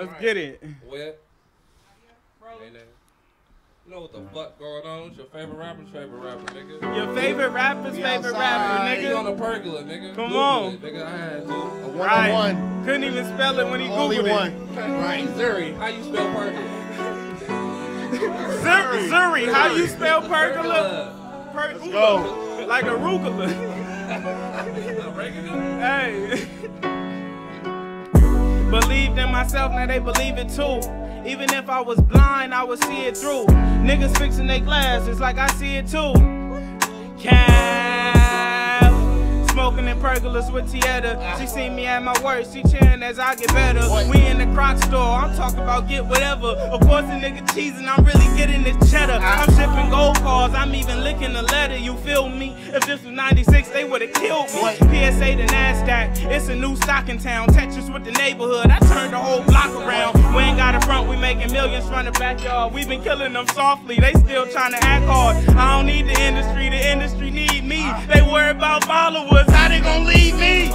Let's get it. Well, you know what the fuck going on? It's your favorite rapper, nigga. Your favorite rapper's favorite rapper, nigga. He on the pergola, nigga. Come on. It, nigga. I had a one. Couldn't even spell it when he Googled it. Right. Zuri, how you spell pergola? Zuri, how you spell pergola? Let's go. Like arugula. Hey. Believed in myself, now they believe it too. Even if I was blind, I would see it through. Niggas fixing their glasses like I see it too. Cab, smoking in pergolas with Tietta. She seen me at my worst, she cheering as I get better. We in the croc store, I'm talking about get whatever. Of course the nigga cheesing, I'm really getting the cheddar. I'm shipping gold cars, I'm even licking the letter, you feel me? If this was 96, they would've killed me. PSA to NASDAQ, it's a new stock in town. Tetris with the neighborhood, I turned the whole block around. We ain't got a front, we making millions from the backyard. We been killing them softly, they still trying to act hard. I don't need the industry need me. They worry about followers, how they gon' leave me?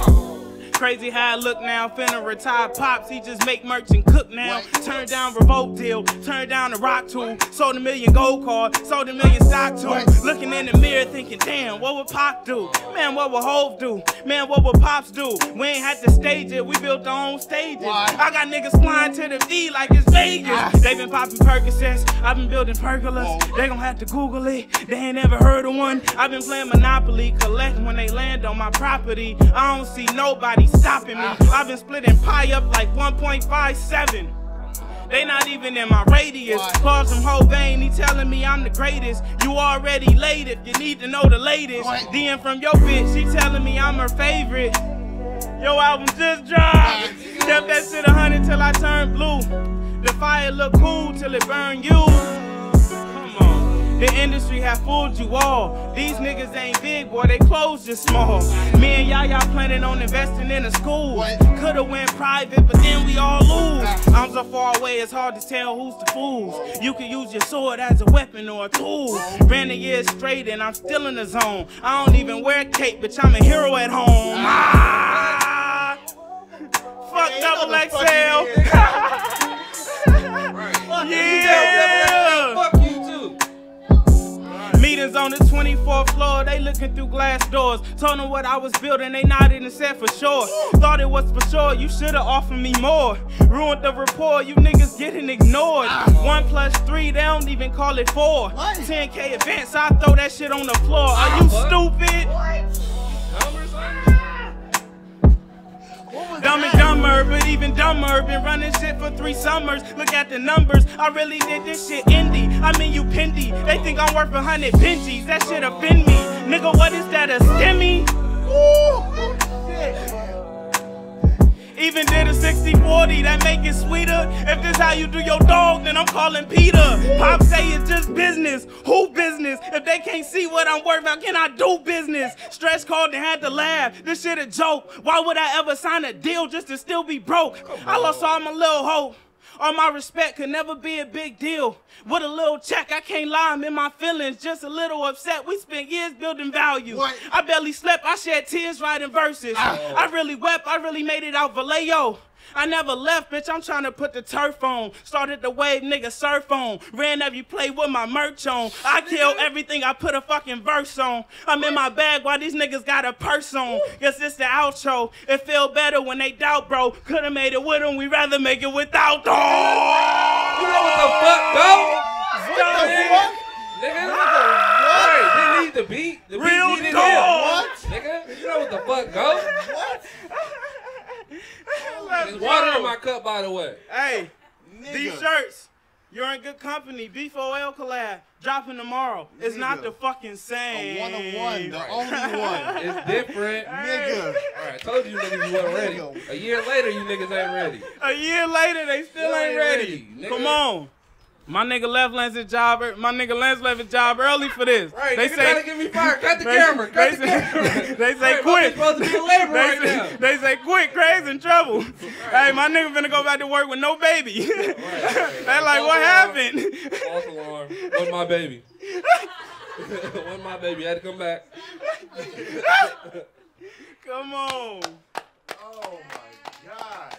Crazy how I look now, finna retire pops, he just make merch and cook now. Turn down revolt deal, turn down the rock tool. Sold $1 million gold card, sold $1 million stock tool. Looking in the mirror thinking, damn, what would Pac do? Man, what would Hov do? Man, what would Pops do? We ain't had to stage it, we built our own stages. I got niggas flying to the V like it's Vegas. They been popping Percocets, I've been building pergolas. They gon' have to Google it, they ain't never heard of one. I've been playing Monopoly, collect when they land on my property. I don't see nobody stopping me. I've been splitting pie up like 1.57. They not even in my radius. Calls from Hovain, he telling me I'm the greatest. You already late if you need to know the latest. DM from your bitch, she telling me I'm her favorite. Yo album just dropped. Kept that shit 100 till I turned blue. The fire look cool till it burn you. Come on. The industry have fooled you all. These niggas ain't big, boy, they clothes just small. Me and Yaya planning on investing in a school. Coulda went private, but then we all lose. I'm so far away, it's hard to tell who's the fools. You can use your sword as a weapon or a tool. Ran a year straight and I'm still in the zone. I don't even wear a cape, bitch, I'm a hero at home. Fuck XXL. Yeah! On the 24th floor, they looking through glass doors. Told them what I was building, they nodded and said for sure. Thought it was for sure, you should've offered me more. Ruined the rapport, you niggas getting ignored. 1 plus 3, they don't even call it 4. 10K advance, I throw that shit on the floor. Are you stupid? Dumb and dumber, but even dumber. Been running shit for 3 summers. Look at the numbers. I really did this shit indie. I mean you pindy. They think I'm worth 100 Benjis. That shit offend me. Nigga, what is that, a stimmy? Even did a 60-40, that make it sweeter. If this how you do your dog, then I'm calling Peter. Pop say it's just business. Who business? If they can't see what I'm worth, how can I do business? Stress called and had to laugh. This shit a joke. Why would I ever sign a deal just to still be broke? I lost all my little hope. All my respect could never be a big deal. With a little check, I can't lie, I'm in my feelings. Just a little upset, we spent years building value. I barely slept, I shed tears writing verses. I really wept, I really made it out Vallejo. I never left, bitch, I'm trying to put the turf on. Started the wave, nigga, surf on. Ran every play with my merch on. I killed everything, I put a fucking verse on. I'm in my bag while these niggas got a purse on. Guess it's the outro. It feel better when they doubt, bro. Coulda made it with them, we rather make it without them. You know what the fuck, bro? What the fuck? Nigga, what the fuck? They need the beat. The real beat needed them. What? Nigga, you know what the fuck, bro? What? There's water in my cup, by the way. Hey, nigga. These shirts, you're in good company. B4L collab, dropping tomorrow. Nigga. It's not the fucking same. A one of one, the only one. It's different. Nigga. All right, told you niggas you wasn't ready. A year later, you niggas ain't ready. A year later, they still ain't ready. Come on. My nigga left Len's job. My nigga Lens left his job early for this. Right, they say gotta give me fire. Cut the camera. Cut the camera. They say quick. Supposed to be labor right now. They say quick. Crazy in trouble. Right. Hey, my nigga finna go back to work with no baby. Right. They like, what happened? False alarm. What's my baby? What's my baby? I had to come back. Come on. Oh my God.